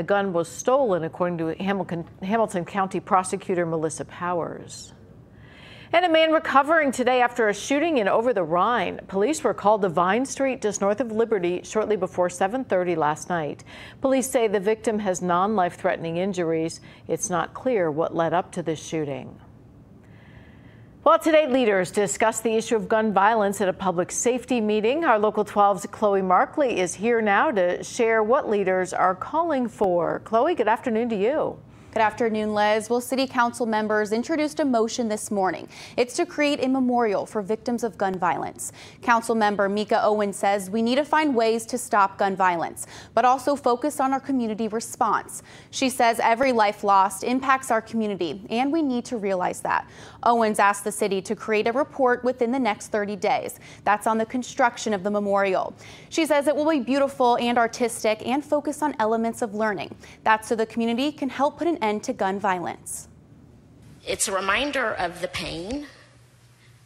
The gun was stolen, according to Hamilton County Prosecutor Melissa Powers. And a man recovering today after a shooting in Over the Rhine. Police were called to Vine Street just north of Liberty shortly before 7:30 last night. Police say the victim has non-life-threatening injuries. It's not clear what led up to this shooting. Well, today leaders discuss the issue of gun violence at a public safety meeting. Our Local 12's Chloe Markley is here now to share what leaders are calling for. Chloe, good afternoon to you. Good afternoon, Les. Well, City Council members introduced a motion this morning. It's to create a memorial for victims of gun violence. Council member Meeka Owens says we need to find ways to stop gun violence, but also focus on our community response. She says every life lost impacts our community, and we need to realize that. Owens asked the city to create a report within the next 30 days. That's on the construction of the memorial. She says it will be beautiful and artistic and focus on elements of learning. That's so the community can help put an end to gun violence. It's a reminder of the pain,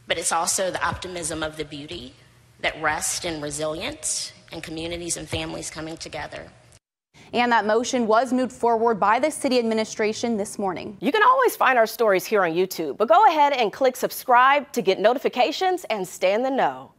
but it's also the optimism of the beauty that rests in resilience and communities and families coming together. And that motion was moved forward by the city administration this morning. You can always find our stories here on YouTube, but go ahead and click subscribe to get notifications and stay in the know.